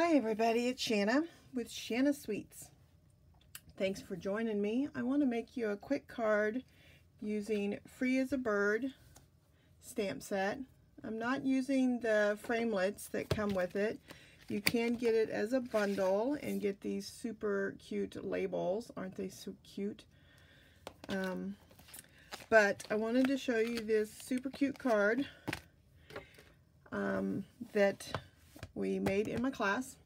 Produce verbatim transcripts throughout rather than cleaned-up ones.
Hi everybody, it's Shanna with Shanna Sweets. Thanks for joining me. I want to make you a quick card using Free as a Bird stamp set. I'm not using the framelits that come with it. You can get it as a bundle and get these super cute labels. Aren't they so cute? Um, but I wanted to show you this super cute card um, that we made in my class,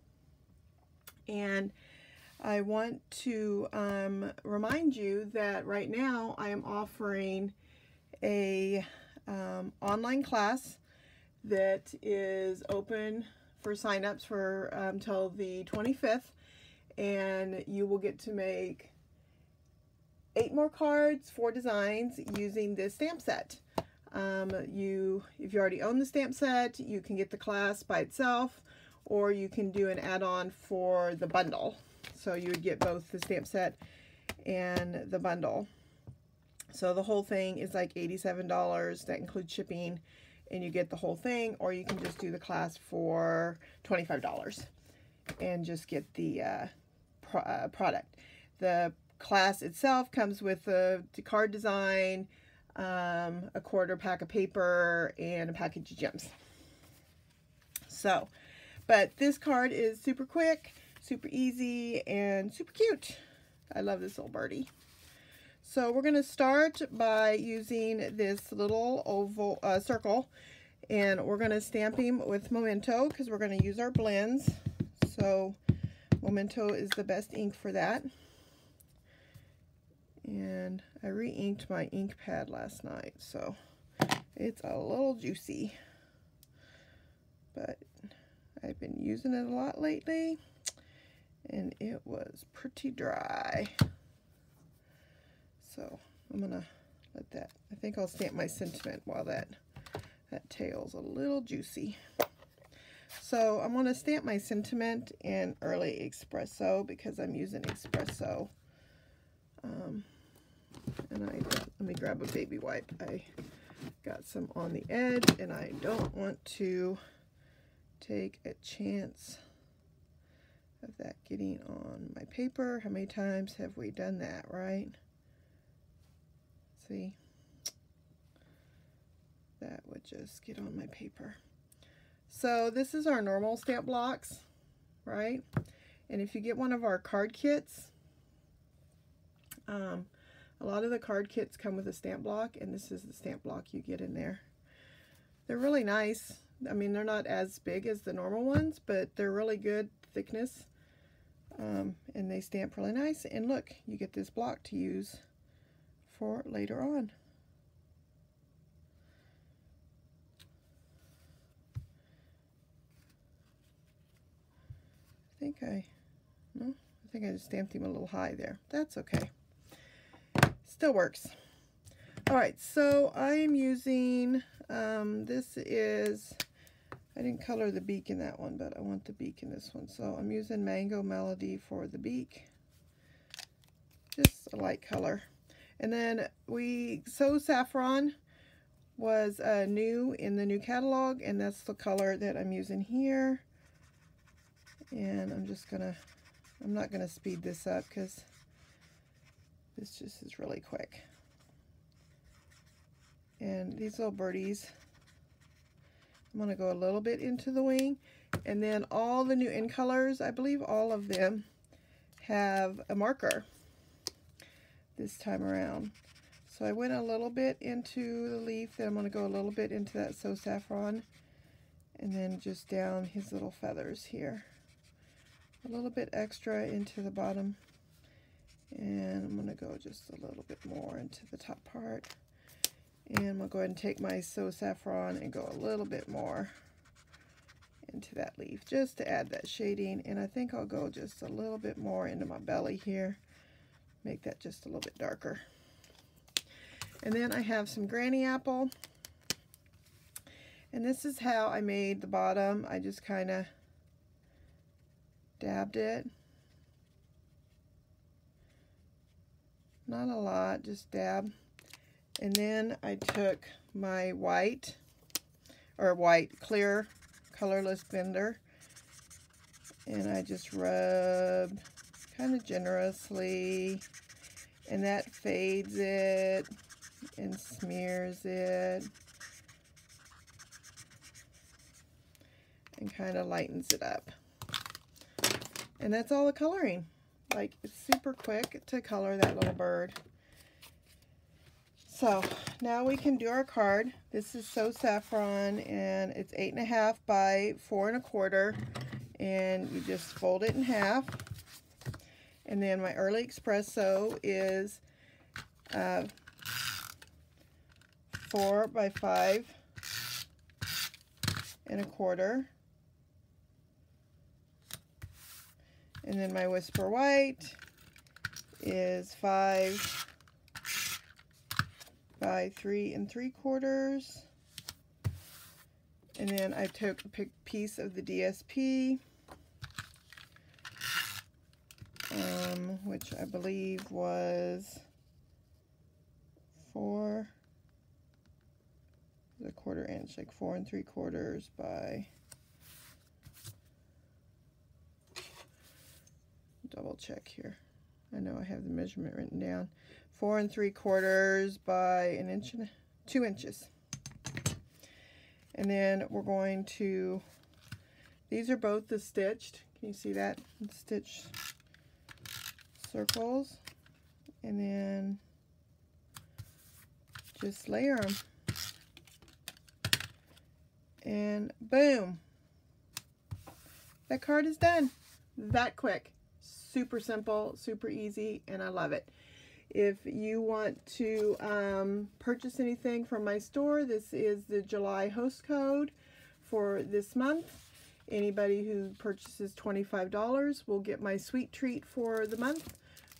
and I want to um, remind you that right now I am offering a um, online class that is open for signups for until um, the twenty-fifth, and you will get to make eight more cards, four designs using this stamp set. Um, you, if you already own the stamp set, you can get the class by itself, or you can do an add-on for the bundle. So you would get both the stamp set and the bundle. So the whole thing is like eighty-seven dollars. That includes shipping, and you get the whole thing, or you can just do the class for twenty-five dollars and just get the uh, pro uh, product. The class itself comes with the card design, um a quarter pack of paper, and a package of gems. So but this card is super quick, super easy, and super cute. I love this little birdie. So we're going to start by using this little oval uh, circle, and we're going to stamp him with Memento because we're going to use our blends. So Memento is the best ink for that. And I re-inked my ink pad last night, so it's a little juicy, but I've been using it a lot lately and it was pretty dry, so I'm gonna let that, I think I'll stamp my sentiment while that that tail's a little juicy. So I'm gonna stamp my sentiment in Early Espresso because I'm using espresso. Um, and I, let me grab a baby wipe. I got some on the edge, and I don't want to take a chance of that getting on my paper. How many times have we done that, right? See, that would just get on my paper. So this is our normal stamp blocks, right? And if you get one of our card kits, Um, a lot of the card kits come with a stamp block, and this is the stamp block you get in there. They're really nice. I mean, they're not as big as the normal ones, but they're really good thickness, um, and they stamp really nice. And look, you get this block to use for later on. I think I, no, I think I just stamped him a little high there. That's okay. Still works. All right, so I am using, um, this is, I didn't color the beak in that one, but I want the beak in this one. So I'm using Mango Melody for the beak. Just a light color. And then we, so Saffron was uh, new in the new catalog, and that's the color that I'm using here. And I'm just gonna, I'm not gonna speed this up because this just is really quick. And these little birdies, I'm going to go a little bit into the wing. And then all the new in colors, I believe all of them have a marker this time around. So I went a little bit into the leaf, then I'm going to go a little bit into that So Saffron, and then just down his little feathers here. A little bit extra into the bottom. And I'm going to go just a little bit more into the top part. And I'm going to go ahead and take my So Saffron and go a little bit more into that leaf just to add that shading. And I think I'll go just a little bit more into my belly here. Make that just a little bit darker. And then I have some Granny Apple. And this is how I made the bottom. I just kind of dabbed it. Not a lot, just dab. And then I took my white, or white clear colorless bender, and I just rubbed kind of generously, and that fades it and smears it and kind of lightens it up. And that's all the coloring. Like, it's super quick to color that little bird. So now we can do our card. This is So Saffron, and it's eight and a half by four and a quarter, and you just fold it in half. And then my Early Espresso is uh, four by five and a quarter. And then my Whisper White is five by three and three quarters. And then I took a piece of the D S P, um, which I believe was four, a quarter inch, like four and three quarters by, double check here. I know I have the measurement written down. Four and three quarters by an inch and two inches. And then we're going to, these are both the stitched, can you see that? The stitched circles. And then just layer them. And boom. That card is done. That quick. Super simple, super easy, and I love it. If you want to um, purchase anything from my store, this is the July host code for this month. Anybody who purchases twenty-five dollars will get my sweet treat for the month,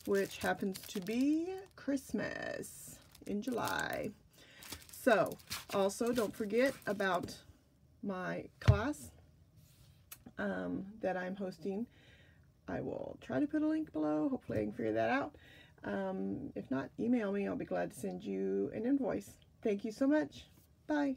which happens to be Christmas in July. So, also don't forget about my class um, that I'm hosting. I will try to put a link below. Hopefully I can figure that out. Um, if not, email me. I'll be glad to send you an invoice. Thank you so much. Bye.